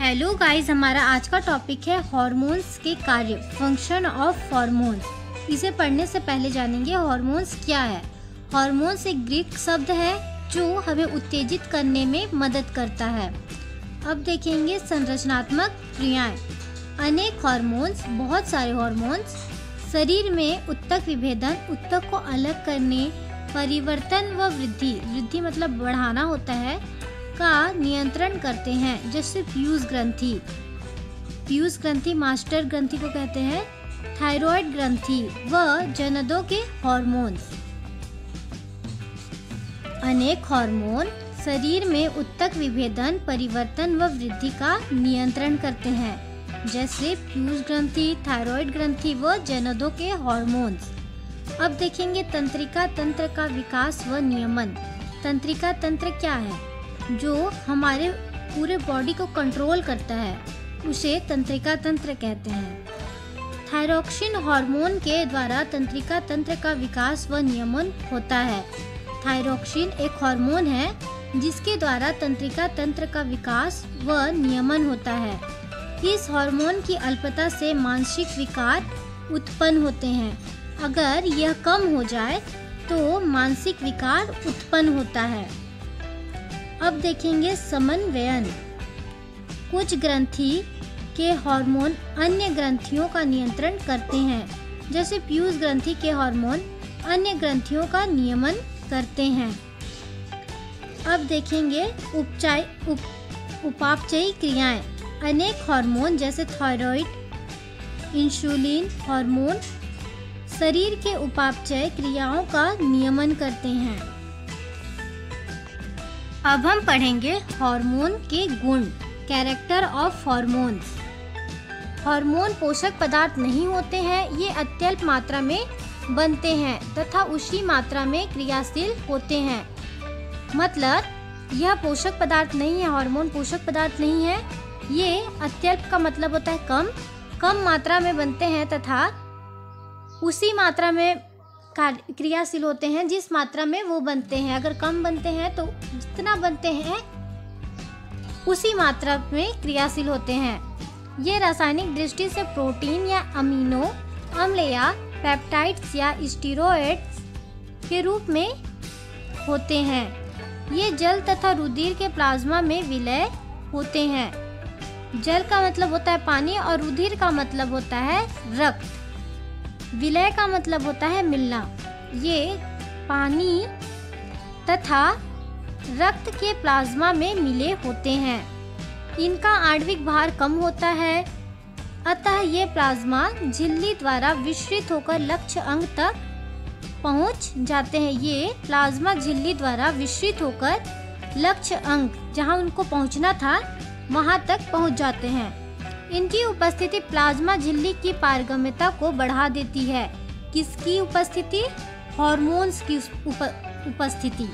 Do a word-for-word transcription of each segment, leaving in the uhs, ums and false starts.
Hello guys, हमारा आज का टॉपिक है हॉर्मोन्स के कार्य, फंक्शन ऑफ हॉर्मोन्स। इसे पढ़ने से पहले जानेंगे हॉर्मोन्स क्या है। हॉर्मोन्स एक ग्रीक शब्द है जो हमें उत्तेजित करने में मदद करता है। अब देखेंगे संरचनात्मक क्रियाएं। अनेक हॉर्मोन्स, बहुत सारे हॉर्मोन्स शरीर में उत्तक विभेदन, उत्तक को अलग करने, परिवर्तन व वृद्धि वृद्धि मतलब बढ़ाना होता है, का नियंत्रण करते हैं। जैसे पीयूष ग्रंथि, पीयूष ग्रंथि मास्टर ग्रंथि को कहते हैं, थायराइड ग्रंथि व जननों के हॉर्मोन्स। अनेक हार्मोन शरीर में उत्तक विभेदन, परिवर्तन व वृद्धि का नियंत्रण करते हैं, जैसे पीयूष ग्रंथि, थायराइड ग्रंथि व जननों के हॉर्मोन्स। अब देखेंगे तंत्रिका तंत्र का विकास व नियमन। तंत्रिका तंत्र क्या है? जो हमारे पूरे बॉडी को कंट्रोल करता है, उसे तंत्रिका तंत्र कहते हैं। थायरोक्सिन हार्मोन के द्वारा तंत्रिका तंत्र का विकास व नियमन होता है। थायरोक्सिन एक हार्मोन है जिसके द्वारा तंत्रिका तंत्र का विकास व नियमन होता है। इस हार्मोन की अल्पता से मानसिक विकार उत्पन्न होते हैं। अगर यह कम हो जाए तो मानसिक विकार उत्पन्न होता है। अब देखेंगे समन्वयन। कुछ ग्रंथि के हार्मोन अन्य ग्रंथियों का नियंत्रण करते हैं, जैसे पीयूष ग्रंथि के हार्मोन अन्य ग्रंथियों का नियमन करते हैं। अब देखेंगे उपचाय उप, उपापचयी क्रियाएं। अनेक हार्मोन जैसे थायराइड, इंसुलिन हार्मोन शरीर के उपापचय क्रियाओं का नियमन करते हैं। अब हम पढ़ेंगे हार्मोन के गुण, कैरेक्टर ऑफ हार्मोन्स। हार्मोन पोषक पदार्थ नहीं होते हैं, ये अत्यल्प मात्रा में बनते हैं तथा उसी मात्रा में क्रियाशील होते हैं। मतलब यह पोषक पदार्थ नहीं है, हार्मोन पोषक पदार्थ नहीं है। ये अत्यल्प का मतलब होता है कम, कम मात्रा में बनते हैं तथा उसी मात्रा में क्रियाशील होते हैं जिस मात्रा में वो बनते हैं। अगर कम बनते हैं तो जितना बनते हैं उसी मात्रा में क्रियाशील होते हैं। ये रासायनिक दृष्टि से प्रोटीन या अमीनो अम्ल या पेप्टाइड्स या स्टीरॉइड्स के रूप में होते हैं। ये जल तथा रुधिर के प्लाज्मा में विलय होते हैं। जल का मतलब होता है पानी और रुधिर का मतलब होता है रक्त। विलय का मतलब होता है मिलना। ये पानी तथा रक्त के प्लाज्मा में मिले होते हैं। इनका आणविक भार कम होता है, अतः ये प्लाज्मा झिल्ली द्वारा विसरित होकर लक्ष्य अंग तक पहुंच जाते हैं। ये प्लाज्मा झिल्ली द्वारा विसरित होकर लक्ष्य अंग, जहां उनको पहुंचना था, वहां तक पहुंच जाते हैं। इनकी उपस्थिति प्लाज्मा झिल्ली की पारगम्यता को बढ़ा देती है। किसकी उपस्थिति? हार्मोन्स की उप, उपस्थिति।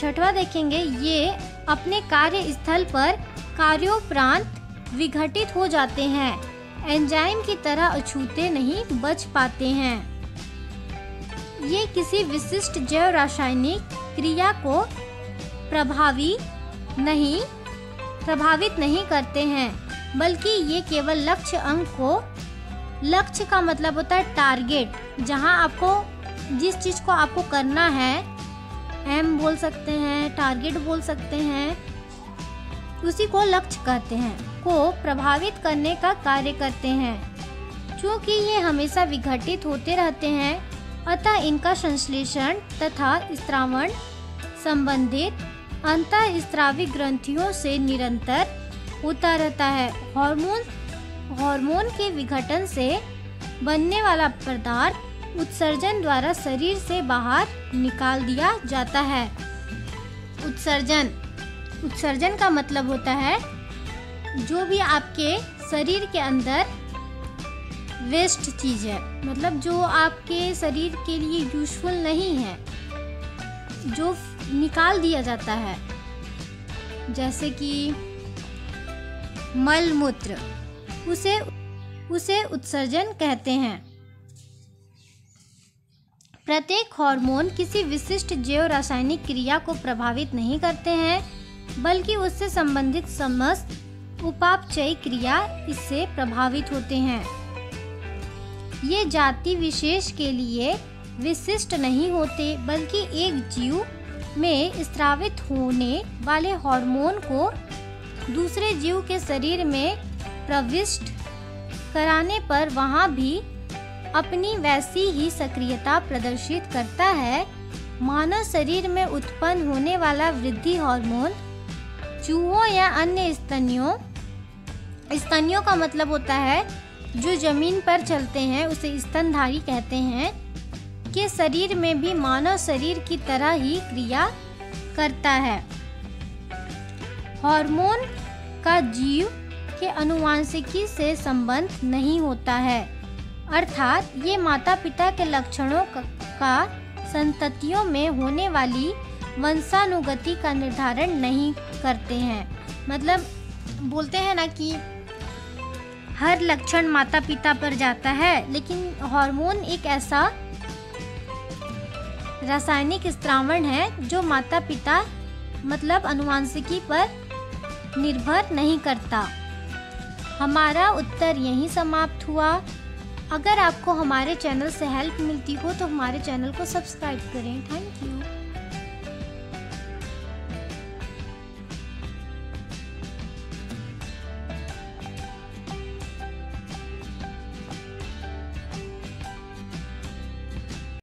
छठवा देखेंगे, ये अपने कार्य स्थल पर कार्योपरांत विघटित हो जाते हैं, एंजाइम की तरह अछूते नहीं बच पाते हैं। ये किसी विशिष्ट जैव रासायनिक क्रिया को प्रभावी नहीं प्रभावित नहीं करते हैं, बल्कि ये केवल लक्ष्य अंग को, लक्ष्य का मतलब होता है टारगेट, जहां आपको जिस चीज को आपको करना है, एम बोल सकते हैं, टारगेट बोल सकते हैं, उसी को लक्ष्य कहते हैं, को प्रभावित करने का कार्य करते हैं। क्योंकि ये हमेशा विघटित होते रहते हैं, अतः इनका संश्लेषण तथा स्त्रावण संबंधित अंतर स्त्रावी ग्रंथियों से निरंतर होता रहता है। हार्मोन हार्मोन के विघटन से बनने वाला पदार्थ उत्सर्जन द्वारा शरीर से बाहर निकाल दिया जाता है। उत्सर्जन उत्सर्जन का मतलब होता है जो भी आपके शरीर के अंदर वेस्ट चीज है, मतलब जो आपके शरीर के लिए यूजफुल नहीं है, जो निकाल दिया जाता है, जैसे कि मल मूत्र, उसे उसे उत्सर्जन कहते हैं। प्रत्येक हार्मोन किसी विशिष्ट जैव रासायनिक क्रिया को प्रभावित नहीं करते हैं, बल्कि उससे संबंधित समस्त उपापचयी क्रिया इससे प्रभावित होते हैं। ये जाति विशेष के लिए विशिष्ट नहीं होते, बल्कि एक जीव में स्रावित होने वाले हार्मोन को दूसरे जीव के शरीर में प्रविष्ट कराने पर वहाँ भी अपनी वैसी ही सक्रियता प्रदर्शित करता है। मानव शरीर में उत्पन्न होने वाला वृद्धि हार्मोन चूहों या अन्य स्तनियों स्तनियों का मतलब होता है जो जमीन पर चलते हैं, उसे स्तनधारी कहते हैं, के शरीर में भी मानव शरीर की तरह ही क्रिया करता है। हार्मोन का जीव के अनुवांशिकी से संबंध नहीं होता है, अर्थात ये माता पिता के लक्षणों का संततियों में होने वाली वंशानुगति का निर्धारण नहीं करते हैं। मतलब बोलते हैं ना कि हर लक्षण माता पिता पर जाता है, लेकिन हार्मोन एक ऐसा रासायनिक स्त्रावण है जो माता पिता मतलब अनुवांशिकी पर निर्भर नहीं करता। हमारा उत्तर यहीं समाप्त हुआ। अगर आपको हमारे चैनल से हेल्प मिलती हो तो हमारे चैनल को सब्सक्राइब करें। Thank you.